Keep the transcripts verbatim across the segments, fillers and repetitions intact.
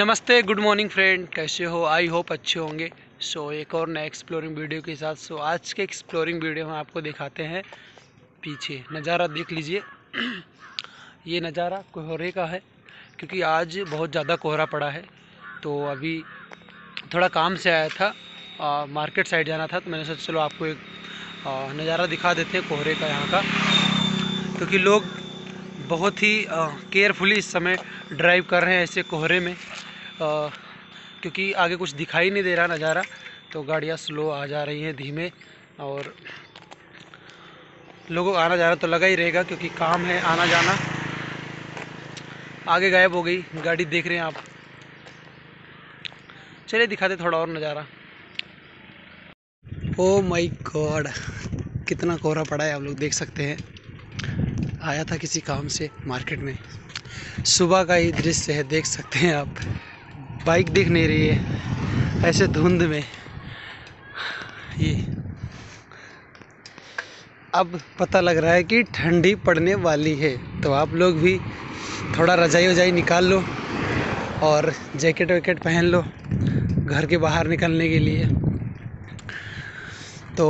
नमस्ते, good morning friend, कैसे हो? आई होप अच्छे होंगे। सो so, एक और नए एक्सप्लोरिंग वीडियो के साथ। सो so, आज के एक्सप्लोरिंग वीडियो में आपको दिखाते हैं, पीछे नज़ारा देख लीजिए। ये नज़ारा कोहरे का है क्योंकि आज बहुत ज़्यादा कोहरा पड़ा है। तो अभी थोड़ा काम से आया था, आ, मार्केट साइड जाना था, तो मैंने सोचा चलो आपको एक नज़ारा दिखा देते हैं कोहरे का यहाँ का, क्योंकि तो लोग बहुत ही केयरफुली इस समय ड्राइव कर रहे हैं ऐसे कोहरे में, आ, क्योंकि आगे कुछ दिखाई नहीं दे रहा नज़ारा, तो गाड़ियाँ स्लो आ जा रही हैं धीमे, और लोगों का आना जाना तो लगा ही रहेगा क्योंकि काम है आना जाना। आगे गायब हो गई गाड़ी, देख रहे हैं आप। चलिए दिखाते थोड़ा और नज़ारा। ओ माय गॉड, कितना कोहरा पड़ा है, आप लोग देख सकते हैं। आया था किसी काम से मार्केट में, सुबह का ही दृश्य है, देख सकते हैं आप। बाइक दिख नहीं रही है ऐसे धुंध में। ये अब पता लग रहा है कि ठंडी पड़ने वाली है, तो आप लोग भी थोड़ा रजाई वजाई निकाल लो और जैकेट वैकेट पहन लो घर के बाहर निकलने के लिए। तो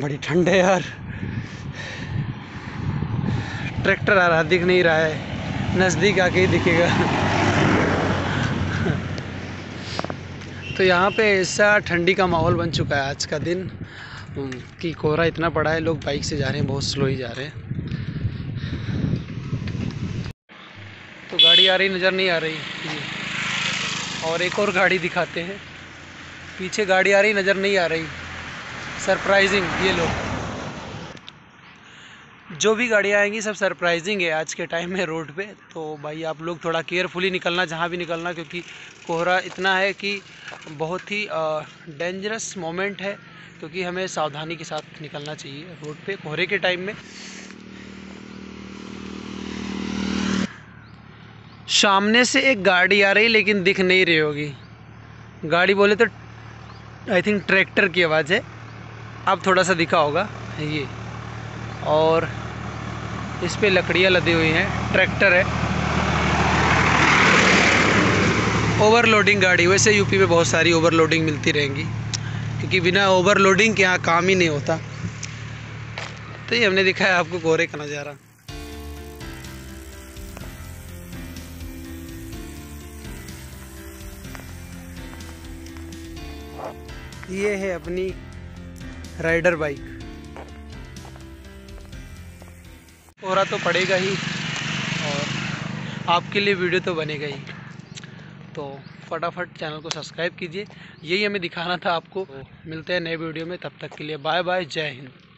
बड़ी ठंड है यार। ट्रैक्टर आ रहा, दिख नहीं रहा है, नज़दीक आके ही दिखेगा। तो यहाँ पे ऐसा ठंडी का माहौल बन चुका है आज का दिन कि कोहरा इतना पड़ा है, लोग बाइक से जा रहे हैं, बहुत स्लो ही जा रहे हैं। तो गाड़ी आ रही नज़र नहीं आ रही, और एक और गाड़ी दिखाते हैं। पीछे गाड़ी आ रही नज़र नहीं आ रही, सरप्राइजिंग। ये लोग, जो भी गाड़ियाँ आएंगी सब सरप्राइजिंग है आज के टाइम में रोड पे। तो भाई आप लोग थोड़ा केयरफुली निकलना, जहाँ भी निकलना, क्योंकि कोहरा इतना है कि बहुत ही डेंजरस मोमेंट है, क्योंकि हमें सावधानी के साथ निकलना चाहिए रोड पे कोहरे के टाइम में। सामने से एक गाड़ी आ रही, लेकिन दिख नहीं रही होगी। गाड़ी बोले तो आई थिंक ट्रैक्टर की आवाज़ है, अब थोड़ा सा दिखा होगा ये। और इस पे लकड़ियाँ लदी हुई हैं, ट्रैक्टर है। ओवरलोडिंग गाड़ी, वैसे यूपी में बहुत सारी ओवरलोडिंग मिलती रहेंगी क्योंकि बिना ओवरलोडिंग के यहाँ काम ही नहीं होता। तो ये हमने दिखाया आपको कोहरे का नज़ारा। ये है अपनी राइडर बाइक। कोहरा तो पड़ेगा ही और आपके लिए वीडियो तो बनेगा ही, तो फटाफट चैनल को सब्सक्राइब कीजिए। यही हमें दिखाना था आपको। मिलते हैं नए वीडियो में, तब तक के लिए बाय बाय, जय हिंद।